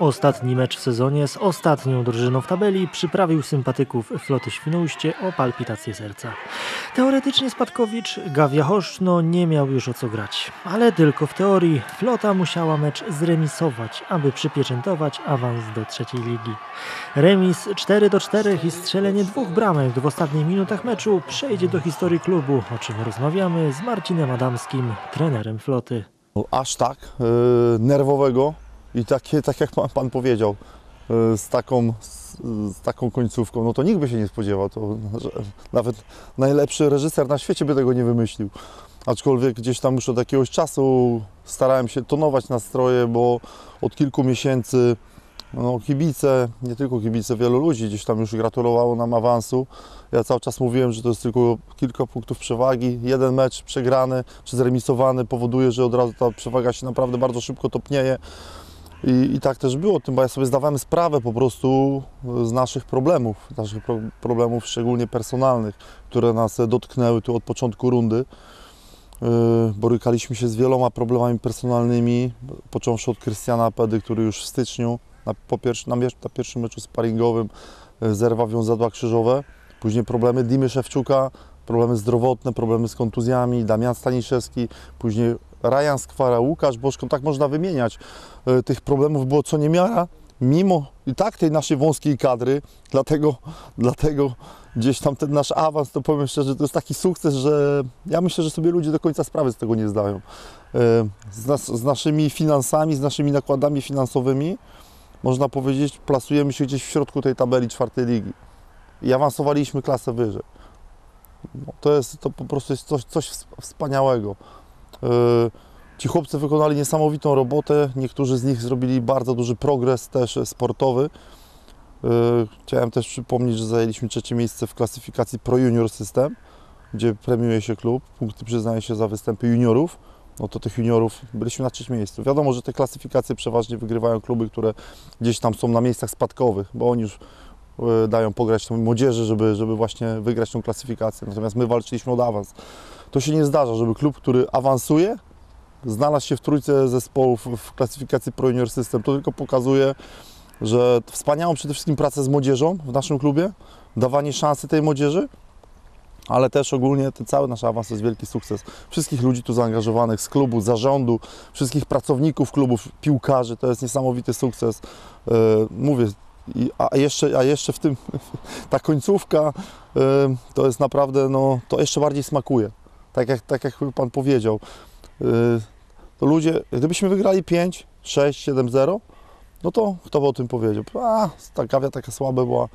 Ostatni mecz w sezonie z ostatnią drużyną w tabeli przyprawił sympatyków Floty Świnoujście o palpitację serca. Teoretycznie Spadkowicz Gavia Choszczno nie miał już o co grać, ale tylko w teorii Flota musiała mecz zremisować, aby przypieczętować awans do trzeciej ligi. Remis 4-4 i strzelenie dwóch bramek w ostatnich minutach meczu przejdzie do historii klubu, o czym rozmawiamy z Marcinem Adamskim, trenerem Floty. Aż tak nerwowego i takie, tak jak pan powiedział, z taką końcówką, no to nikt by się nie spodziewał, to nawet najlepszy reżyser na świecie by tego nie wymyślił. Aczkolwiek gdzieś tam już od jakiegoś czasu starałem się tonować nastroje, bo od kilku miesięcy no, kibice, nie tylko kibice, wielu ludzi gdzieś tam już gratulowało nam awansu. Ja cały czas mówiłem, że to jest tylko kilka punktów przewagi. Jeden mecz przegrany czy zremisowany powoduje, że od razu ta przewaga się naprawdę bardzo szybko topnieje. I tak też było, tym, bo ja sobie zdawałem sprawę po prostu z naszych problemów, szczególnie personalnych, które nas dotknęły tu od początku rundy. Borykaliśmy się z wieloma problemami personalnymi, począwszy od Krystiana Pedy, który już w styczniu na pierwszym meczu sparingowym zerwał wiązadła krzyżowe. Później problemy Dimy Szewczuka, problemy zdrowotne, problemy z kontuzjami, Damian Staniszewski, później Rajan Skwara, Łukasz Boszko, tak można wymieniać. Tych problemów było co niemiara, mimo i tak tej naszej wąskiej kadry, dlatego gdzieś tam ten nasz awans, to powiem szczerze, to jest taki sukces, że ja myślę, że sobie ludzie do końca sprawy z tego nie zdają. Z naszymi finansami, z naszymi nakładami finansowymi, można powiedzieć, plasujemy się gdzieś w środku tej tabeli czwartej ligi i awansowaliśmy klasę wyżej. No, to po prostu jest coś wspaniałego. Ci chłopcy wykonali niesamowitą robotę, niektórzy z nich zrobili bardzo duży progres też sportowy. Chciałem też przypomnieć, że zajęliśmy trzecie miejsce w klasyfikacji Pro Junior System, gdzie premiuje się klub, punkty przyznaje się za występy juniorów. No to tych juniorów byliśmy na trzecim miejscu. Wiadomo, że te klasyfikacje przeważnie wygrywają kluby, które gdzieś tam są na miejscach spadkowych, bo oni już dają pograć tą młodzieży, żeby właśnie wygrać tą klasyfikację. Natomiast my walczyliśmy o awans. To się nie zdarza, żeby klub, który awansuje, znalazł się w trójce zespołów w klasyfikacji Pro Junior System. To tylko pokazuje, że wspaniałą przede wszystkim pracę z młodzieżą w naszym klubie, dawanie szansy tej młodzieży, ale też ogólnie ten cały nasz awans to jest wielki sukces. Wszystkich ludzi tu zaangażowanych z klubu, zarządu, wszystkich pracowników klubów, piłkarzy, to jest niesamowity sukces. Mówię, a jeszcze w tym ta końcówka to jest naprawdę, no, to jeszcze bardziej smakuje. Tak jak pan powiedział, to ludzie, gdybyśmy wygrali 5, 6, 7-0, no to kto by o tym powiedział? A, ta Gavia taka słaba była.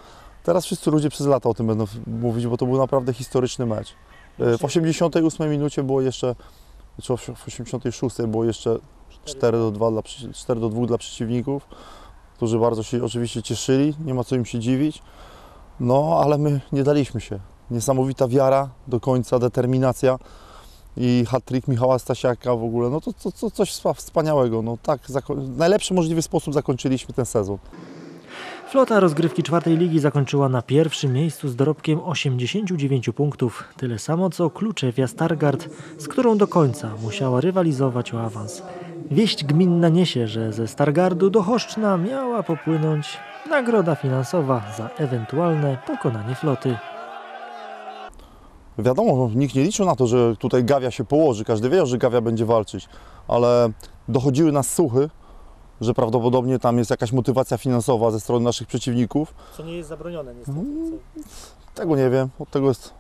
Teraz wszyscy ludzie przez lata o tym będą mówić, bo to był naprawdę historyczny mecz. W 88 minucie było jeszcze, czy w 86 było jeszcze 4-2 dla przeciwników, którzy bardzo się oczywiście cieszyli, nie ma co im się dziwić. No, ale my nie daliśmy się. Niesamowita wiara do końca, determinacja i hat-trick Michała Stasiaka w ogóle. No to coś wspaniałego. No, tak, w najlepszy możliwy sposób zakończyliśmy ten sezon. Flota rozgrywki czwartej ligi zakończyła na pierwszym miejscu z dorobkiem 89 punktów. Tyle samo co Kluczevia Stargard, z którą do końca musiała rywalizować o awans. Wieść gminna niesie, że ze Stargardu do Choszczna miała popłynąć nagroda finansowa za ewentualne pokonanie Floty. Wiadomo, nikt nie liczył na to, że tutaj Gavia się położy. Każdy wiedział, że Gavia będzie walczyć, ale dochodziły nas słuchy, że prawdopodobnie tam jest jakaś motywacja finansowa ze strony naszych przeciwników. Co nie jest zabronione niestety. Tego nie wiem. Od tego jest,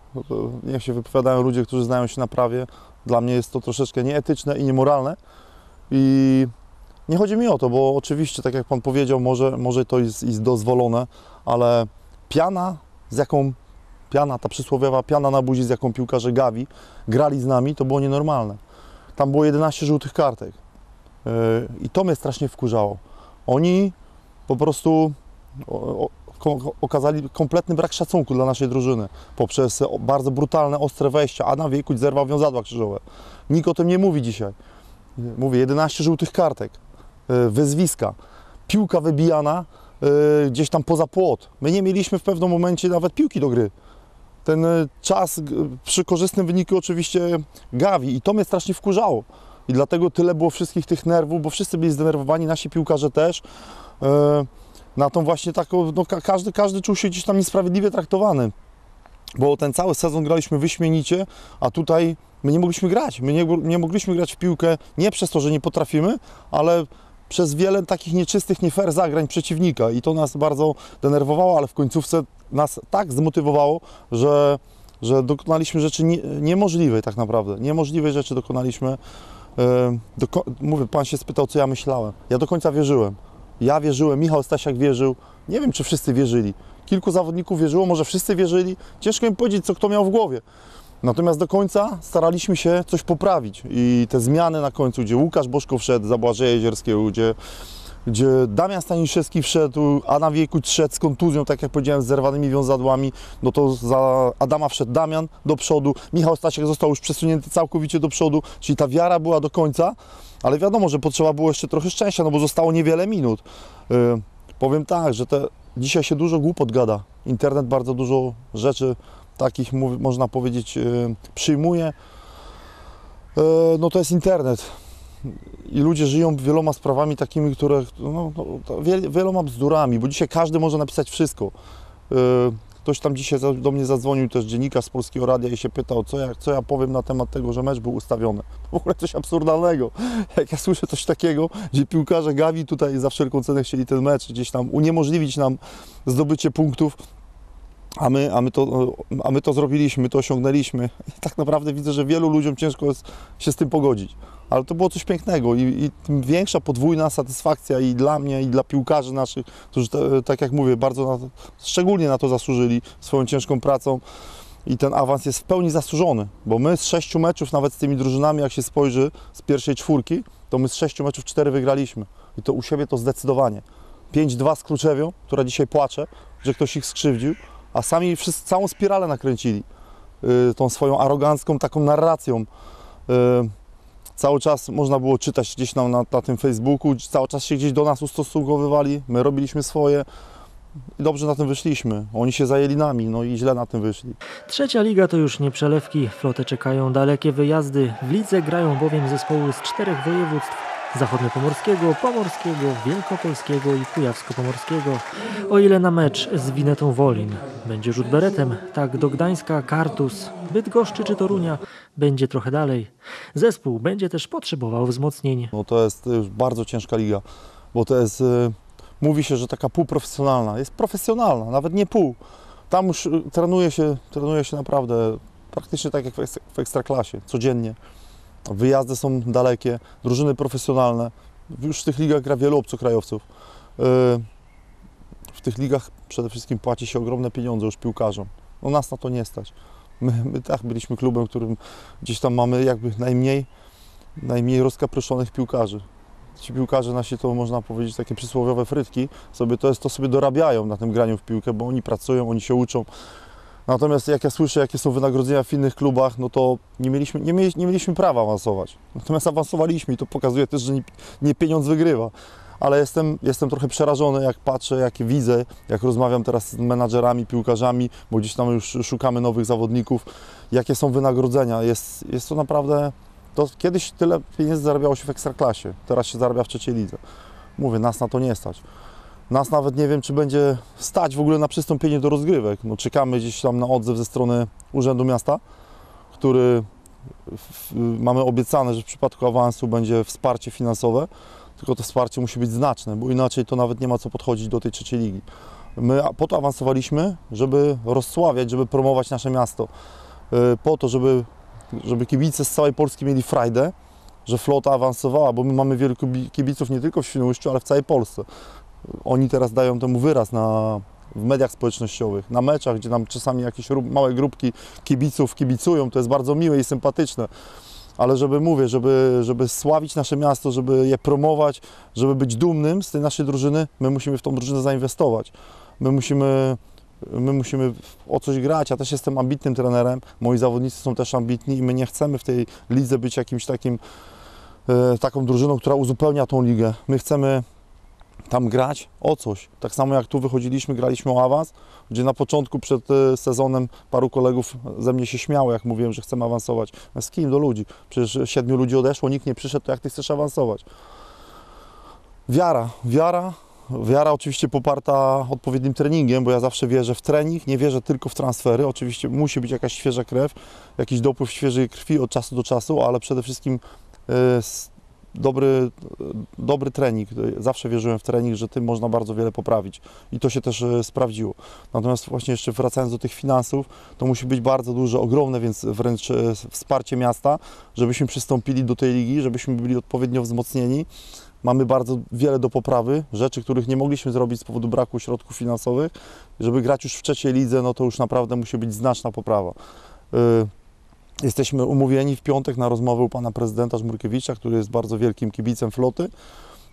niech się wypowiadają ludzie, którzy znają się na prawie. Dla mnie jest to troszeczkę nieetyczne i niemoralne. I nie chodzi mi o to, bo oczywiście, tak jak pan powiedział, może to jest dozwolone, ale ta przysłowiowa piana na buzi, z jaką piłkarze Gavi grali z nami, to było nienormalne. Tam było 11 żółtych kartek. I to mnie strasznie wkurzało. Oni po prostu okazali kompletny brak szacunku dla naszej drużyny poprzez bardzo brutalne, ostre wejścia. Adam Wiekuć zerwał wiązadła krzyżowe. Nikt o tym nie mówi dzisiaj. Mówię, 11 żółtych kartek, wyzwiska, piłka wybijana gdzieś tam poza płot. My nie mieliśmy w pewnym momencie nawet piłki do gry. Ten czas przy korzystnym wyniku oczywiście Gavi i to mnie strasznie wkurzało. I dlatego tyle było wszystkich tych nerwów, bo wszyscy byli zdenerwowani, nasi piłkarze też. na tą właśnie taką, no każdy czuł się gdzieś tam niesprawiedliwie traktowany, bo ten cały sezon graliśmy wyśmienicie, a tutaj my nie mogliśmy grać, my nie mogliśmy grać w piłkę, nie przez to, że nie potrafimy, ale przez wiele takich nieczystych, nie fair zagrań przeciwnika i to nas bardzo denerwowało, ale w końcówce nas tak zmotywowało, że dokonaliśmy rzeczy niemożliwej tak naprawdę, niemożliwej rzeczy dokonaliśmy. Mówię, pan się spytał, co ja myślałem. Ja do końca wierzyłem. Ja wierzyłem, Michał Stasiak wierzył. Nie wiem, czy wszyscy wierzyli. Kilku zawodników wierzyło, może wszyscy wierzyli. Ciężko mi powiedzieć, co kto miał w głowie. Natomiast do końca staraliśmy się coś poprawić. I te zmiany na końcu, gdzie Łukasz Boszko wszedł za Błażeja Jezierskiego, gdzie Damian Staniszewski wszedł, Adam Wiekuć wszedł z kontuzją, tak jak powiedziałem, z zerwanymi wiązadłami, no to za Adama wszedł Damian do przodu, Michał Stasiak został już przesunięty całkowicie do przodu, czyli ta wiara była do końca, ale wiadomo, że potrzeba było jeszcze trochę szczęścia, no bo zostało niewiele minut. Powiem tak, że dzisiaj się dużo głupot gada, internet bardzo dużo rzeczy takich, można powiedzieć, przyjmuje, no to jest internet. I ludzie żyją wieloma sprawami takimi, które, wieloma bzdurami, bo dzisiaj każdy może napisać wszystko. Ktoś tam dzisiaj do mnie zadzwonił, też dziennikarz z Polskiego Radia i się pytał, co ja powiem na temat tego, że mecz był ustawiony. W ogóle coś absurdalnego. Jak ja słyszę coś takiego, gdzie piłkarze Gavi tutaj za wszelką cenę chcieli ten mecz gdzieś tam uniemożliwić nam zdobycie punktów, a my to zrobiliśmy, to osiągnęliśmy. I tak naprawdę widzę, że wielu ludziom ciężko jest się z tym pogodzić. Ale to było coś pięknego i tym większa podwójna satysfakcja i dla mnie, i dla piłkarzy naszych, którzy tak jak mówię, bardzo szczególnie na to zasłużyli swoją ciężką pracą i ten awans jest w pełni zasłużony, bo my z 6 meczów, nawet z tymi drużynami, jak się spojrzy z pierwszej czwórki, to my z 6 meczów 4 wygraliśmy i to u siebie to zdecydowanie. 5-2 z Kluczewią, która dzisiaj płacze, że ktoś ich skrzywdził, a sami wszyscy całą spiralę nakręcili tą swoją arogancką taką narracją. Cały czas można było czytać gdzieś tam na tym Facebooku, cały czas się gdzieś do nas ustosunkowywali, my robiliśmy swoje i dobrze na tym wyszliśmy. Oni się zajęli nami, no i źle na tym wyszli. Trzecia liga to już nie przelewki, Flotę czekają dalekie wyjazdy. W lidze grają bowiem zespoły z 4 województw. Zachodniopomorskiego, Pomorskiego, Wielkopolskiego i Kujawsko-Pomorskiego. O ile na mecz z Winetą Wolin będzie rzut beretem, tak do Gdańska, Kartus, Bydgoszczy czy Torunia będzie trochę dalej. Zespół będzie też potrzebował wzmocnień. No to jest już bardzo ciężka liga, bo to jest, mówi się, że taka półprofesjonalna. Jest profesjonalna, nawet nie pół. Tam już trenuje się naprawdę praktycznie tak jak w Ekstraklasie, codziennie. Wyjazdy są dalekie, drużyny profesjonalne. Już w tych ligach gra wielu obcokrajowców. W tych ligach przede wszystkim płaci się ogromne pieniądze już piłkarzom. No nas na to nie stać. My tak byliśmy klubem, którym gdzieś tam mamy jakby najmniej rozkapryszonych piłkarzy. Ci piłkarze nasi to można powiedzieć takie przysłowiowe frytki, to sobie dorabiają na tym graniu w piłkę, bo oni pracują, oni się uczą. Natomiast jak ja słyszę, jakie są wynagrodzenia w innych klubach, no to nie mieliśmy prawa awansować. Natomiast awansowaliśmy i to pokazuje też, że nie pieniądz wygrywa. Ale jestem trochę przerażony, jak patrzę, jak widzę, jak rozmawiam teraz z menadżerami, piłkarzami, bo gdzieś tam już szukamy nowych zawodników, jakie są wynagrodzenia. Jest to naprawdę... To kiedyś tyle pieniędzy zarabiało się w Ekstraklasie, teraz się zarabia w trzeciej lidze. Mówię, nas na to nie stać. Nas nawet nie wiem, czy będzie stać w ogóle na przystąpienie do rozgrywek. No, czekamy gdzieś tam na odzew ze strony Urzędu Miasta, który mamy obiecane, że w przypadku awansu będzie wsparcie finansowe, tylko to wsparcie musi być znaczne, bo inaczej to nawet nie ma co podchodzić do tej trzeciej ligi. My po to awansowaliśmy, żeby rozsławiać, żeby promować nasze miasto, po to, żeby kibice z całej Polski mieli frajdę, że Flota awansowała, bo my mamy wielu kibiców nie tylko w Świnoujściu, ale w całej Polsce. Oni teraz dają temu wyraz w mediach społecznościowych, na meczach, gdzie nam czasami jakieś małe grupki kibiców kibicują, to jest bardzo miłe i sympatyczne. Ale żeby sławić nasze miasto, żeby je promować, żeby być dumnym z tej naszej drużyny, my musimy w tą drużynę zainwestować. My musimy o coś grać. Ja też jestem ambitnym trenerem, moi zawodnicy są też ambitni i my nie chcemy w tej lidze być jakimś taką drużyną, która uzupełnia tą ligę. My chcemy tam grać o coś. Tak samo jak tu wychodziliśmy, graliśmy o awans, gdzie na początku przed sezonem paru kolegów ze mnie się śmiało, jak mówiłem, że chcemy awansować. Z kim? Do ludzi. Przecież 7 ludzi odeszło, nikt nie przyszedł, to jak ty chcesz awansować? Wiara. Wiara Wiara oczywiście poparta odpowiednim treningiem, bo ja zawsze wierzę w trening, nie wierzę tylko w transfery. Oczywiście musi być jakaś świeża krew, jakiś dopływ świeżej krwi od czasu do czasu, ale przede wszystkim dobry trening. Zawsze wierzyłem w trening, że tym można bardzo wiele poprawić i to się też sprawdziło. Natomiast właśnie jeszcze wracając do tych finansów, to musi być bardzo duże, ogromne, więc wręcz wsparcie miasta, żebyśmy przystąpili do tej ligi, żebyśmy byli odpowiednio wzmocnieni. Mamy bardzo wiele do poprawy, rzeczy, których nie mogliśmy zrobić z powodu braku środków finansowych. Żeby grać już w trzeciej lidze, no to już naprawdę musi być znaczna poprawa. Jesteśmy umówieni w piątek na rozmowę u pana prezydenta Żmurkiewicza, który jest bardzo wielkim kibicem Floty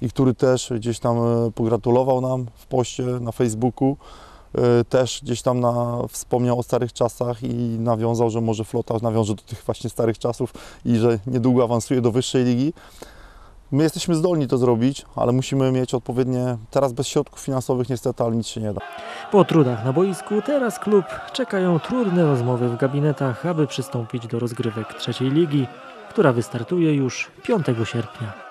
i który też gdzieś tam pogratulował nam w poście na Facebooku. Też gdzieś tam wspomniał o starych czasach i nawiązał, że może Flota nawiąże do tych właśnie starych czasów i że niedługo awansuje do wyższej ligi. My jesteśmy zdolni to zrobić, ale musimy mieć odpowiednie, teraz bez środków finansowych niestety, ale nic się nie da. Po trudach na boisku teraz klub czekają trudne rozmowy w gabinetach, aby przystąpić do rozgrywek trzeciej ligi, która wystartuje już 5 sierpnia.